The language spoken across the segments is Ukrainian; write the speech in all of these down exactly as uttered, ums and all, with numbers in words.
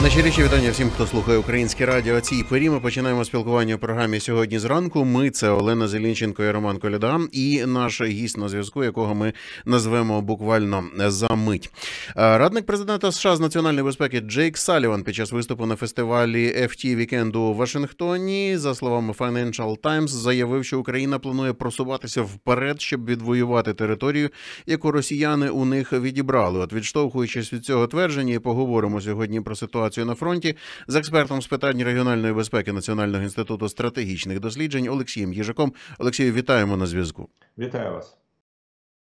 Найщиріші вітання всім, хто слухає Українське Радіо. Цій порі ми починаємо спілкування у програмі сьогодні зранку. Ми – це Олена Зелінченко і Роман Коляда, і наш гість на зв'язку, якого ми назвемо буквально за мить. Радник президента США з національної безпеки Джейк Саліван під час виступу на фестивалі Еф Ті-вікенду у Вашингтоні, за словами Financial Times, заявив, що Україна планує просуватися вперед, щоб відвоювати територію, яку росіяни у них відібрали. От відштовхуючись від цього твердження, і поговоримо сьогодні про ситуацію на фронті з експертом з питань регіональної безпеки Національного інституту стратегічних досліджень Олексієм Їжаком. Олексію, вітаємо на зв'язку. Вітаю вас.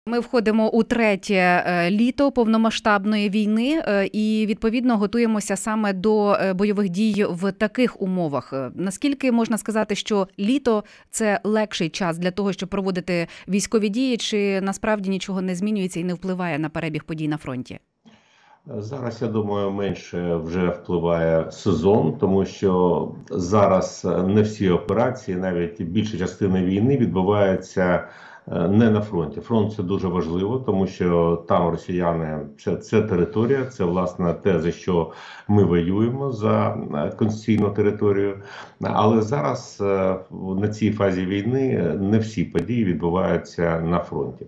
Ми входимо у третє літо повномасштабної війни і, відповідно, готуємося саме до бойових дій в таких умовах. Наскільки можна сказати, що літо – це легший час для того, щоб проводити військові дії, чи насправді нічого не змінюється і не впливає на перебіг подій на фронті? Зараз, я думаю, менше вже впливає сезон, тому що зараз не всі операції, навіть більша частина війни відбувається не на фронті. Фронт – це дуже важливо, тому що там росіяни – це, це територія, це, власне, те, за що ми воюємо, за конституційну територію. Але зараз на цій фазі війни не всі події відбуваються на фронті.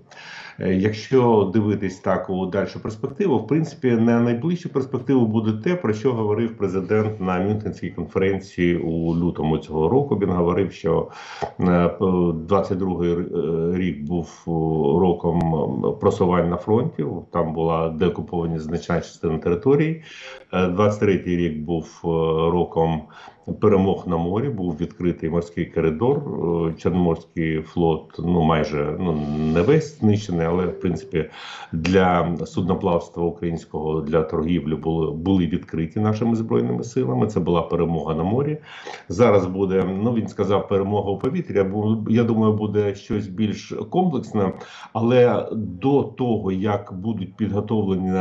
Якщо дивитись так у дальшу перспективу, в принципі, на найближчу перспективу буде те, про що говорив президент на Мюнхенській конференції у лютому цього року. Він говорив, що двадцять другий рік був роком просувань на фронті, там була деокупована значна частина території. двадцять третій рік був роком перемог на морі, був відкритий морський коридор, Чорноморський флот, ну майже ну, не весь знищений, але в принципі для судноплавства українського, для торгівлі були, були відкриті нашими збройними силами, це була перемога на морі. Зараз буде, ну він сказав, перемога у повітрі, я думаю, буде щось більш комплексне, але до того, як будуть підготовлені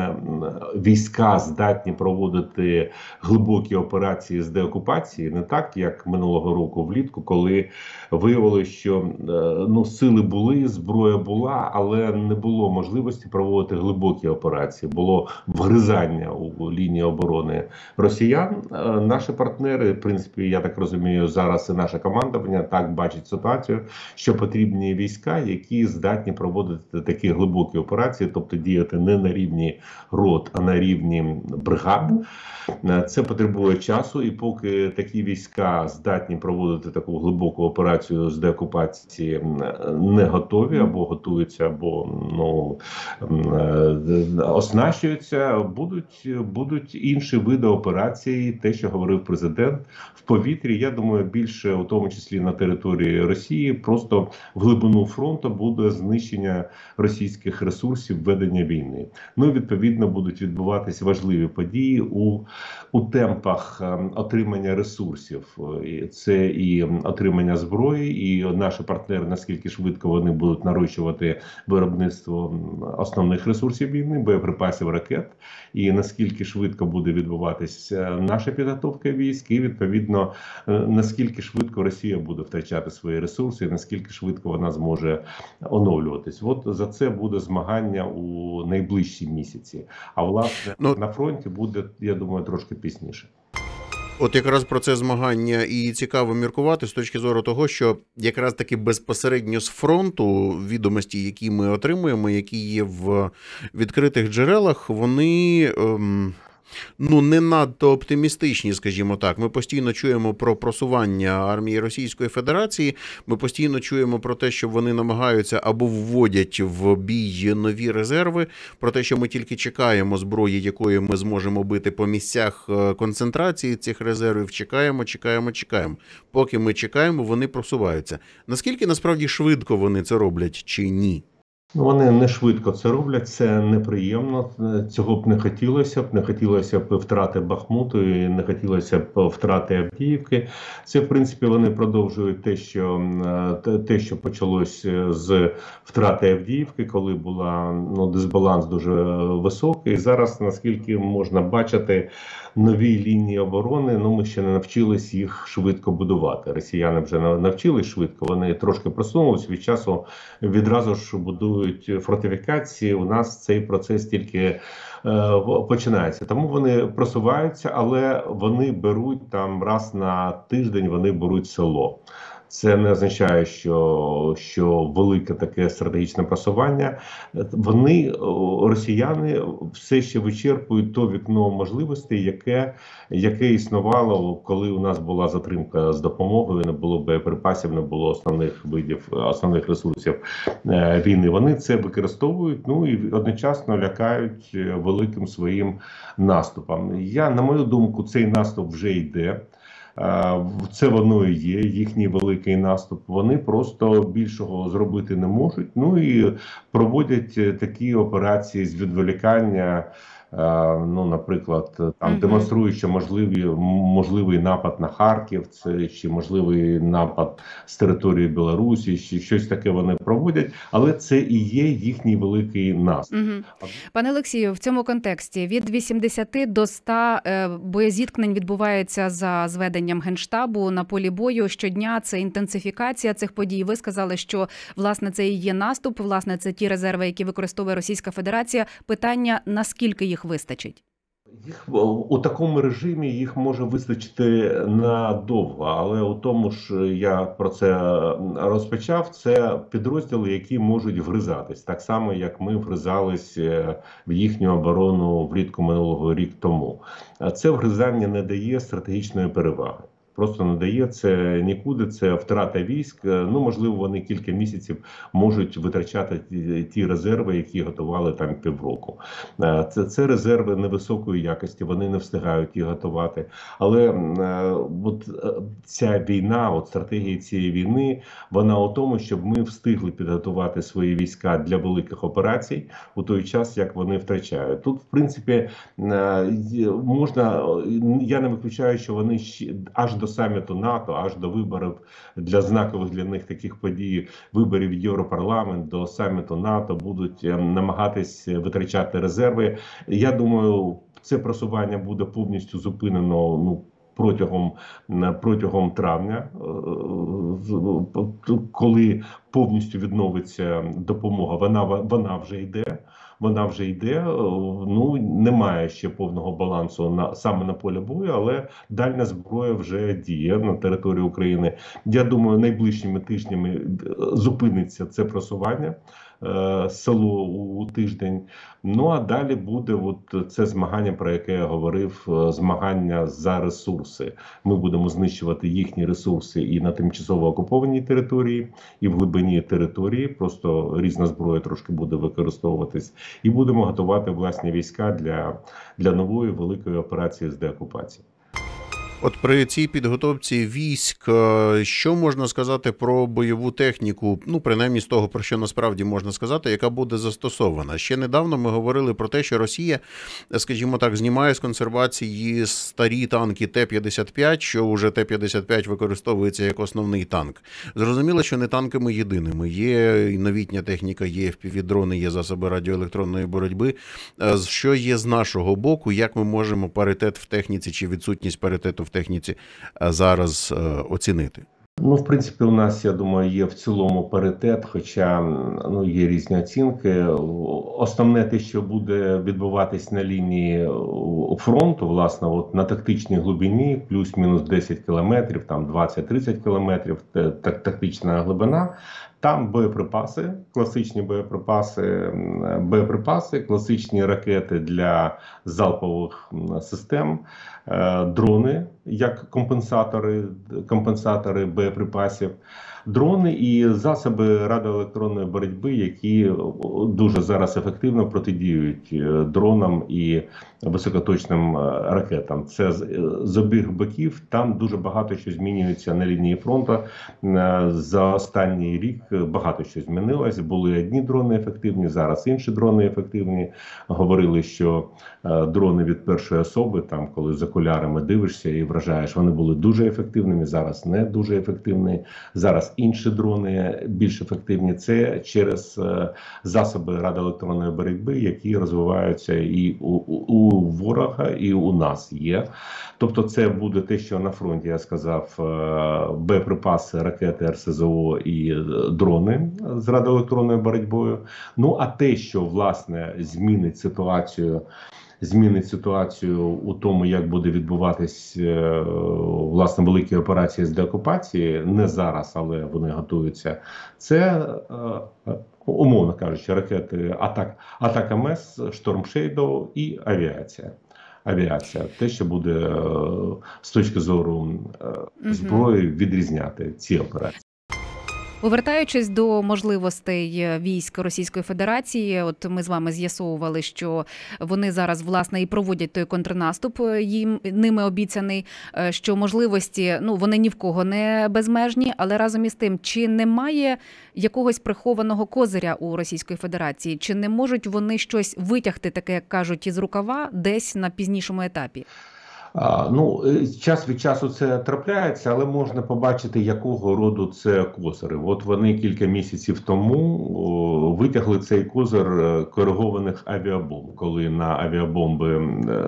війська, здатні проводити глибокі операції з деокупації, не так, як минулого року влітку, коли виявилося, що ну, сили були, зброя була, але не було можливості проводити глибокі операції. Було вгризання у лінії оборони росіян. Наші партнери, в принципі, я так розумію, зараз і наше командування так бачить ситуацію, що потрібні війська, які здатні проводити такі глибокі операції, тобто діяти не на рівні рот, а на рівні бригад. Це потребує часу, і поки такі війська здатні проводити таку глибоку операцію з деокупації, не готові або готуються, або ну оснащуються, будуть будуть інші види операцій. Те, що говорив президент, в повітрі, я думаю, більше, у тому числі на території Росії, просто в глибину фронту буде знищення російських ресурсів, ведення війни. Ну і відповідно будуть відбуватися важливі події у, у темпах отримання ресурсів. Це і отримання зброї, і наші партнери, наскільки швидко вони будуть нарощувати виробництво основних ресурсів війни, боєприпасів, ракет, і наскільки швидко буде відбуватися наша підготовка військ, і відповідно наскільки швидко Росія буде втрачати свої ресурси, і наскільки швидко вона зможе оновлюватись. От за це буде змагання у найближчі місяці. А власне ну... на фронті буде, я думаю, трошки пізніше. От якраз про це змагання і цікаво міркувати з точки зору того, що якраз таки безпосередньо з фронту відомості, які ми отримуємо, які є в відкритих джерелах, вони... Ем... Ну, не надто оптимістичні, скажімо так. Ми постійно чуємо про просування армії Російської Федерації, ми постійно чуємо про те, що вони намагаються або вводять в бій нові резерви, про те, що ми тільки чекаємо зброї, якою ми зможемо бити по місцях концентрації цих резервів, чекаємо, чекаємо, чекаємо. Поки ми чекаємо, вони просуваються. Наскільки, насправді, швидко вони це роблять чи ні? Вони не швидко це роблять, це неприємно, цього б не хотілося б, не хотілося б втрати Бахмуту, і не хотілося б втрати Авдіївки. Це, в принципі, вони продовжують те, що, те, що почалось з втрати Авдіївки, коли була ну, дисбаланс дуже високий. І зараз, наскільки можна бачити, нові лінії оборони, ну ми ще не навчились їх швидко будувати. Росіяни вже навчились швидко, вони трошки просунулись, від часу відразу ж будують будують фортифікації, у нас цей процес тільки е, починається. Тому вони просуваються, але вони беруть там раз на тиждень, вони беруть село. Це не означає, що, що велике таке стратегічне просування. Вони, росіяни, все ще вичерпують то вікно можливостей, яке, яке існувало, коли у нас була затримка з допомогою, не було боєприпасів, не було основних видів, основних ресурсів війни. Вони це використовують, ну і одночасно лякають великим своїм наступом. Я, на мою думку, цей наступ вже йде. Це воно і є, їхній великий наступ. Вони просто більшого зробити не можуть. Ну і проводять такі операції з відволікання, ну, наприклад, там mm-hmm. демонструють, що можливий, можливий напад на Харків, це, чи можливий напад з території Білорусі, чи щось таке вони проводять, але це і є їхній великий наступ. Mm-hmm. Пане Олексію, в цьому контексті від вісімдесяти до ста боєзіткнень відбувається за зведенням Генштабу на полі бою. Щодня це інтенсифікація цих подій. Ви сказали, що, власне, це і є наступ, власне, це ті резерви, які використовує Російська Федерація. Питання, наскільки їх вистачить? Їх у такому режимі їх може вистачити надовго, але у тому ж я про це розпочав, це підрозділи, які можуть вгризатись, так само як ми вгризались в їхню оборону влітку минулого рік тому. Це вгризання не дає стратегічної переваги. Просто не дає це нікуди, це втрата військ. Ну, можливо, вони кілька місяців можуть витрачати ті резерви, які готували там півроку. Це, це резерви невисокої якості, вони не встигають їх готувати. Але от ця війна, от стратегія цієї війни, вона у тому, щоб ми встигли підготувати свої війська для великих операцій у той час, як вони втрачають. Тут, в принципі, можна, я не виключаю, що вони аж до саміту НАТО, аж до виборів для знакових для них таких подій, виборів Європарламент, до саміту НАТО будуть намагатись витрачати резерви. Я думаю, це просування буде повністю зупинено, ну, протягом, протягом травня, коли повністю відновиться допомога. Вона, вона вже йде. Вона вже йде, ну, немає ще повного балансу на саме на полі бою, але дальня зброя вже діє на території України. Я думаю, найближчими тижнями зупиниться це просування е, село у тиждень. Ну, а далі буде от це змагання, про яке я говорив, змагання за ресурси. Ми будемо знищувати їхні ресурси і на тимчасово окупованій території, і в глибині території. Просто різна зброя трошки буде використовуватись. І будемо готувати власні війська для, для нової великої операції з деокупації. От при цій підготовці військ, що можна сказати про бойову техніку, ну, принаймні з того, про що насправді можна сказати, яка буде застосована? Ще недавно ми говорили про те, що Росія, скажімо так, знімає з консервації старі танки Т п'ятдесят п'ять, що вже Т п'ятдесят п'ять використовується як основний танк. Зрозуміло, що не танками єдиними. Є новітня техніка, є еф пі ві-дрони, є засоби радіоелектронної боротьби. Що є з нашого боку, як ми можемо паритет в техніці чи відсутність паритету в техніці зараз оцінити? Ну, в принципі, у нас, я думаю, є в цілому паритет, хоча, ну, є різні оцінки. Основне те, що буде відбуватись на лінії фронту, власне, от на тактичній глибині, плюс-мінус десять кілометрів, там двадцять-тридцять кілометрів, тактична глибина. Там боєприпаси, класичні боєприпаси, боєприпаси, класичні ракети для залпових систем, дрони як компенсатори, компенсатори боєприпасів, дрони і засоби радіоелектронної боротьби, які дуже зараз ефективно протидіють дронам і високоточним ракетам. Це з обох боків, там дуже багато що змінюється на лінії фронту. За останній рік багато що змінилось. Були одні дрони ефективні, зараз інші дрони ефективні. Говорили, що дрони від першої особи, там, коли за окулярами дивишся і вражаєш, вони були дуже ефективними, зараз не дуже ефективні. Зараз зараз інші дрони більш ефективні, це через засоби радіоелектронної боротьби, які розвиваються і у, у ворога, і у нас є. Тобто це буде те, що на фронті, я сказав, боєприпаси, ракети, РСЗО і дрони з радіоелектронною боротьбою. Ну, а те, що, власне, змінить ситуацію, змінить ситуацію у тому, як буде відбуватись власне великі операції з деокупації, не зараз, але вони готуються, це, умовно кажучи, ракети АТАКАМС, Шторм Шейдо і авіація. Авіація, те, що буде з точки зору зброї відрізняти ці операції. Повертаючись до можливостей військ Російської Федерації, от ми з вами з'ясовували, що вони зараз, власне, і проводять той контрнаступ, їм ними обіцяний, що можливості, ну, вони ні в кого не безмежні, але разом із тим, чи немає якогось прихованого козиря у Російської Федерації? Чи не можуть вони щось витягти, таке, як кажуть, із рукава десь на пізнішому етапі? А, ну, час від часу це трапляється, але можна побачити, якого роду це козири. От вони кілька місяців тому о, витягли цей козир коригованих авіабомб, коли на авіабомби е,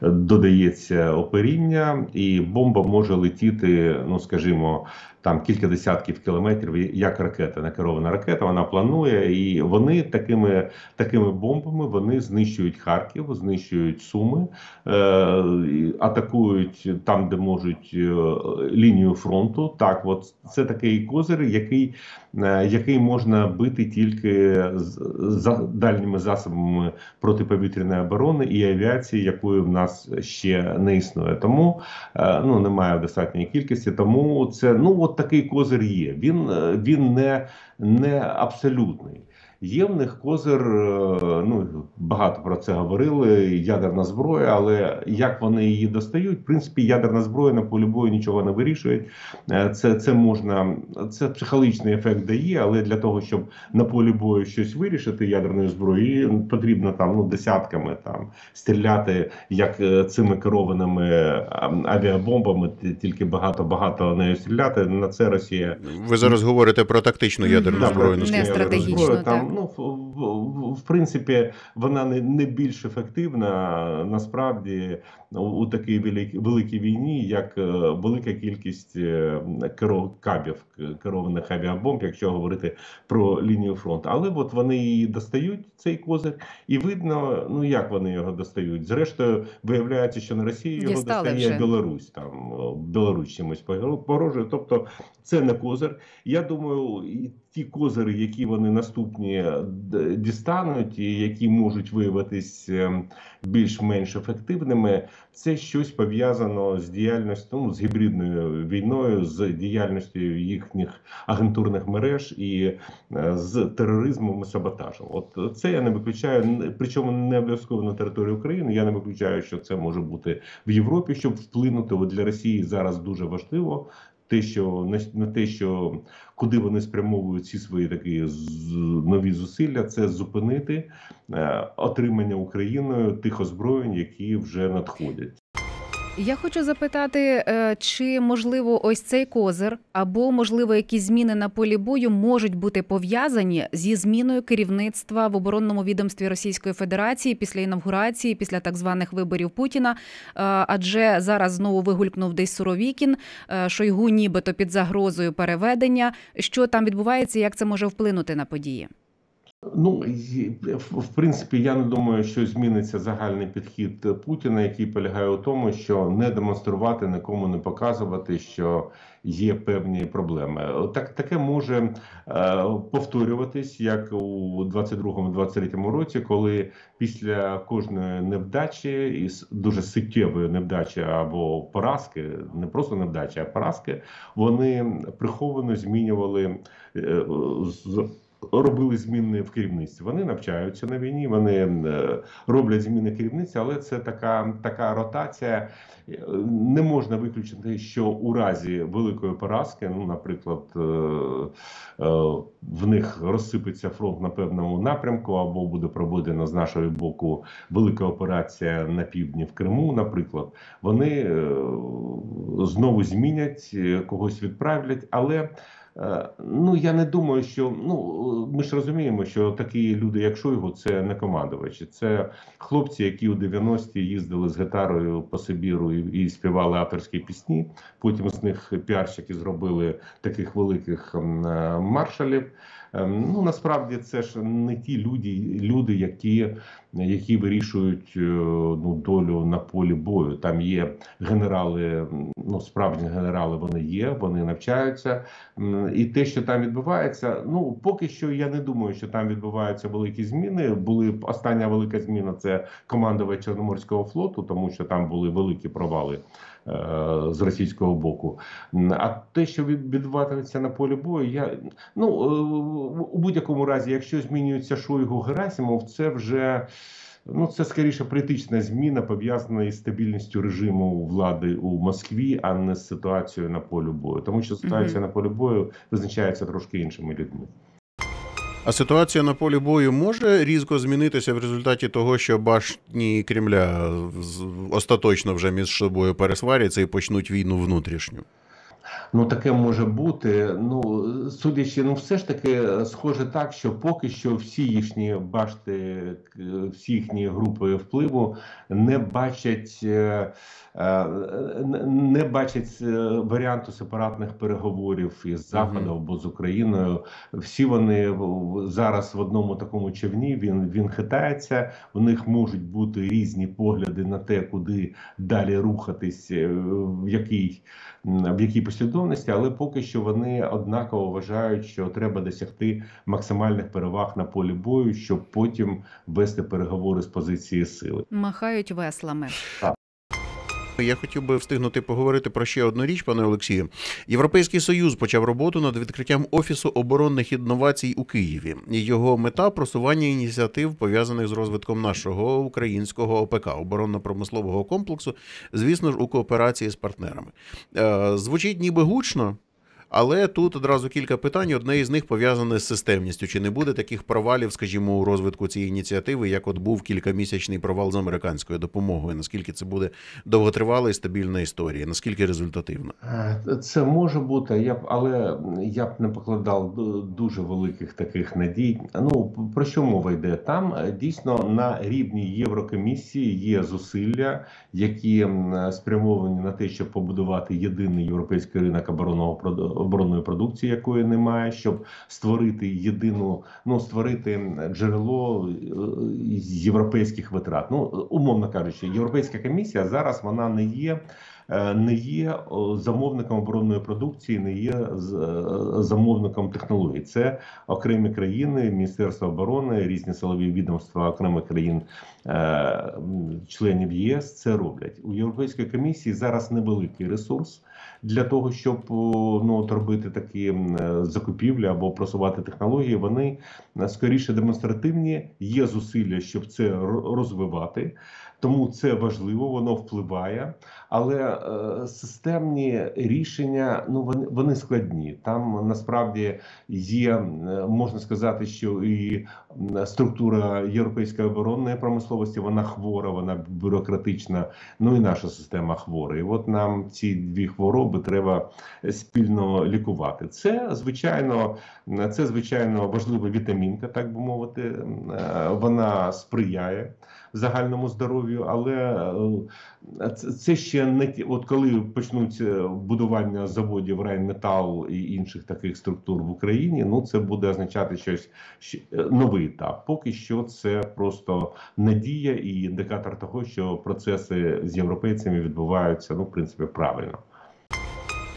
додається оперіння, і бомба може летіти, ну, скажімо, там кілька десятків кілометрів, як ракета, накерована ракета, вона планує, і вони такими, такими бомбами вони знищують Харків, знищують Суми, е, атакують там, де можуть, лінію фронту. Так, от це такий козир, який, е, який можна бити тільки з, за дальніми засобами протиповітряної оборони і авіації, якої в нас ще не існує. Тому е, ну, немає достатньої кількості, тому це, ну, от такий козир є, він, він не, не абсолютний. Є в них козир, ну, багато про це говорили, ядерна зброя, але як вони її достають, в принципі, ядерна зброя на полі бою нічого не вирішує. Це, це можна, це психологічний ефект дає, але для того, щоб на полі бою щось вирішити ядерною зброєю, потрібно там, ну, десятками там стріляти, як цими керованими авіабомбами, тільки багато-багато нею стріляти. На це Росія... Ви зараз говорите про тактичну ядерну mm-hmm. зброю, не стратегічну. Там, ну, в, в принципі, вона не, не більш ефективна насправді у, у такій великій, великій війні, як е, велика кількість е, керов, кабів, керованих авіабомб, якщо говорити про лінію фронту. Але от вони її достають, цей козир, і видно, ну, як вони його достають. Зрештою, виявляється, що на Росії його достає вже Білорусь, там, Білорусь чимось погрожує. Тобто, це не козир. Я думаю, ті козири, які вони наступні дістануть і які можуть виявитись більш-менш ефективними, це щось пов'язано з діяльністю, ну, з гібридною війною, з діяльністю їхніх агентурних мереж і з тероризмом і саботажем. От це я не виключаю, причому не обов'язково на території України, я не виключаю, що це може бути в Європі, щоб вплинути. От для Росії зараз дуже важливо те, що на те, що куди вони спрямовують ці свої такі нові зусилля, це зупинити е, отримання Україною тих озброєнь, які вже надходять. Я хочу запитати, чи, можливо, ось цей козир або, можливо, якісь зміни на полі бою можуть бути пов'язані зі зміною керівництва в оборонному відомстві Російської Федерації після інавгурації, після так званих виборів Путіна? Адже зараз знову вигулькнув десь Суровікін, Шойгу нібито під загрозою переведення. Що там відбувається, як це може вплинути на події? Ну, в принципі, я не думаю, що зміниться загальний підхід Путіна, який полягає у тому, що не демонструвати, нікому не показувати, що є певні проблеми. Так, таке може е, повторюватись, як у двадцять другому - двадцять третьому році, коли після кожної невдачі, і дуже суттєвої невдачі або поразки, не просто невдачі, а поразки, вони приховано змінювали е, з робили зміни в керівництві. Вони навчаються на війні, вони роблять зміни керівництва, але це така, така ротація. Не можна виключити, що у разі великої поразки, ну, наприклад, в них розсипеться фронт на певному напрямку, або буде проведено з нашого боку велика операція на півдні в Криму, наприклад, вони знову змінять, когось відправлять, але Ну, я не думаю, що, ну, ми ж розуміємо, що такі люди, як Шойгу, це не командувачі. Це хлопці, які у дев'яності їздили з гітарою по Сибіру і, і співали авторські пісні. Потім з них піарщики зробили таких великих маршалів. Ну, насправді, це ж не ті люди, люди які, які вирішують, ну, долю на полі бою. Там є генерали, ну, справжні генерали вони є, вони навчаються. І те, що там відбувається, ну, поки що я не думаю, що там відбуваються великі зміни. Були, остання велика зміна – це командувач Чорноморського флоту, тому що там були великі провали е- з російського боку. А те, що відбуватиметься на полі бою, я, ну, е- у будь-якому разі, якщо змінюється Шойгу, Герасимов, це вже... Ну, це скоріше політична зміна, пов'язана із стабільністю режиму влади у Москві, а не з ситуацією на полі бою. Тому що ситуація [S2] Mm-hmm. [S1] На полі бою визначається трошки іншими людьми. А ситуація на полі бою може різко змінитися в результаті того, що башні Кремля остаточно вже між собою пересваряться і почнуть війну внутрішню? Ну, таке може бути. Ну, судячи, ну, все ж таки, схоже так, що поки що всі їхні башти, всі їхні групи впливу не бачать, не бачать варіанту сепаратних переговорів із Заходом або з Україною. Всі вони зараз в одному такому човні, він, він хитається, у них можуть бути різні погляди на те, куди далі рухатись, в якій, в якій послідовності, але поки що вони однаково вважають, що треба досягти максимальних переваг на полі бою, щоб потім вести переговори з позиції сили. Махають веслами. Так. Я хотів би встигнути поговорити про ще одну річ, пане Олексію. Європейський Союз почав роботу над відкриттям Офісу оборонних інновацій у Києві. Його мета – просування ініціатив, пов'язаних з розвитком нашого українського О Пе Ка, оборонно-промислового комплексу, звісно ж, у кооперації з партнерами. Звучить ніби гучно, але тут одразу кілька питань. Одне із них пов'язане з системністю. Чи не буде таких провалів, скажімо, у розвитку цієї ініціативи, як от був кількамісячний провал з американською допомогою? Наскільки це буде довготривала і стабільна історія? Наскільки результативна? Це може бути, я б, але я б не покладав дуже великих таких надій. Ну, про що мова йде? Там дійсно на рівні Єврокомісії є зусилля, які спрямовані на те, щоб побудувати єдиний європейський ринок оборонного продукту, оборонної продукції, якої немає, щоб створити єдину, ну, створити джерело європейських витрат. Ну, умовно кажучи, Європейська комісія зараз вона не є не є замовником оборонної продукції, не є замовником технологій. Це окремі країни, Міністерство оборони, різні силові відомства окремих країн, членів Є Ес це роблять. У Європейської комісії зараз невеликий ресурс для того, щоб, ну, робити такі закупівлі або просувати технології. Вони скоріше демонстративні, є зусилля, щоб це розвивати. Тому це важливо, воно впливає, але е, системні рішення, ну, вони, вони складні. Там насправді є, можна сказати, що і структура європейської оборонної промисловості, вона хвора, вона бюрократична, ну і наша система хвора. І от нам ці дві хвороби треба спільно лікувати. Це, звичайно, це, звичайно, важлива вітамінка, так би мовити, вона сприяє загальному здоров'ю, але це ще не ті, от коли почнуть будування заводів Райметал і інших таких структур в Україні, ну це буде означати щось, новий етап. Поки що це просто надія і індикатор того, що процеси з європейцями відбуваються, ну, в принципі, правильно.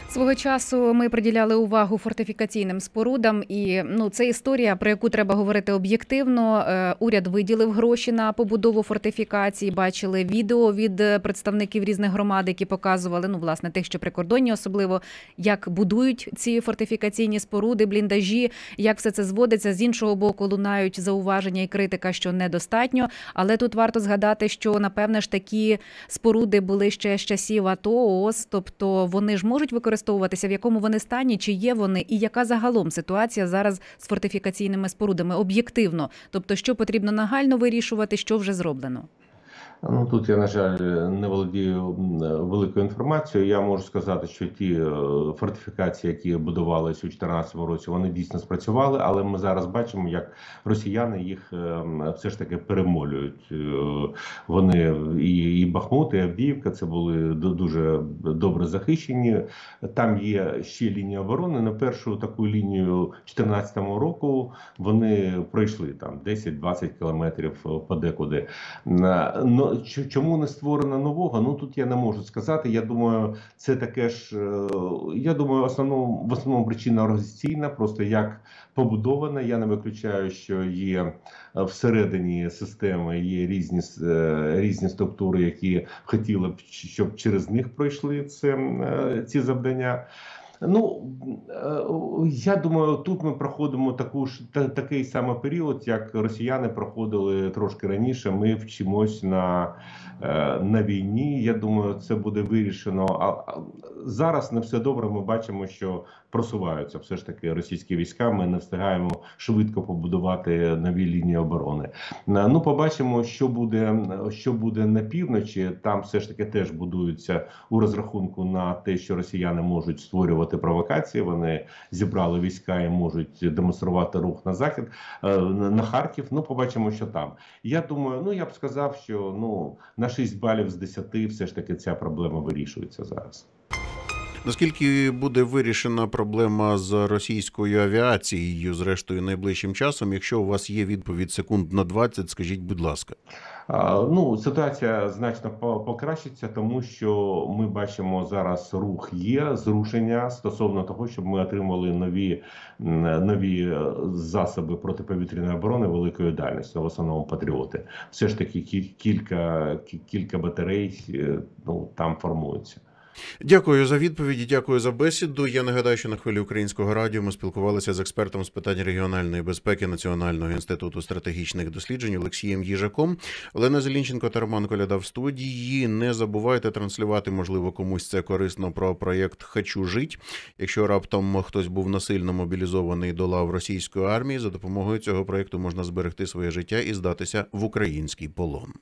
Свого часу ми приділяли увагу фортифікаційним спорудам, і, ну, це історія, про яку треба говорити об'єктивно. Уряд виділив гроші на побудову фортифікацій, бачили відео від представників різних громад, які показували, ну, власне, тих, що прикордонні особливо, як будують ці фортифікаційні споруди, бліндажі, як все це зводиться. З іншого боку, лунають зауваження і критика, що недостатньо. Але тут варто згадати, що, напевне ж, такі споруди були ще з часів А Те О, О О С, тобто вони ж можуть використовувати, в якому вони стані, чи є вони, і яка загалом ситуація зараз з фортифікаційними спорудами об'єктивно? Тобто, що потрібно нагально вирішувати, що вже зроблено? Ну, тут я, на жаль, не володію великою інформацією. Я можу сказати, що ті фортифікації, які будувалися у дві тисячі чотирнадцятому році, вони дійсно спрацювали, але ми зараз бачимо, як росіяни їх все ж таки перемолюють. Вони і, і Бахмут, і Авдіївка, це були дуже добре захищені. Там є ще лінія оборони. На першу таку лінію дві тисячі чотирнадцятому року вони пройшли там десять-двадцять кілометрів подекуди. Но чому не створено нового? Ну тут я не можу сказати. Я думаю, це таке ж. Я думаю, основному в основному причина організаційна, просто як побудована. Я не виключаю, що є всередині системи є різні різні структури, які хотіли б, щоб через них пройшли це ці завдання. Ну, я думаю, тут ми проходимо таку ж та, такий самий період, як росіяни проходили трошки раніше. Ми вчимось на, на війні. Я думаю, це буде вирішено. А зараз не все добре. Ми бачимо, що просуваються все ж таки російські війська. Ми не встигаємо швидко побудувати нові лінії оборони. Ну, побачимо, що буде, що буде на півночі. Там все ж таки теж будуються у розрахунку на те, що росіяни можуть створювати провокації, вони зібрали війська і можуть демонструвати рух на захід, на Харків. Ну, побачимо, що там. Я думаю, ну, я б сказав, що ну, на шість балів з десяти все ж таки ця проблема вирішується зараз. Наскільки буде вирішена проблема з російською авіацією, зрештою, найближчим часом? Якщо у вас є відповідь секунд на двадцять, скажіть, будь ласка. Ну, ситуація значно покращиться, тому що ми бачимо зараз рух є, зрушення стосовно того, щоб ми отримали нові, нові засоби протиповітряної оборони великої дальності, в основному патріоти. Все ж таки кілька, кілька батарей ну, там формуються. Дякую за відповіді, дякую за бесіду. Я нагадаю, що на хвилі Українського радіо ми спілкувалися з експертом з питань регіональної безпеки Національного інституту стратегічних досліджень Олексієм Їжаком. Олена Зелінченко та Роман Коляда в студії. Не забувайте транслювати, можливо, комусь це корисно, про проєкт «Хочу жить». Якщо раптом хтось був насильно мобілізований до лав російської армії, за допомогою цього проєкту можна зберегти своє життя і здатися в український полон.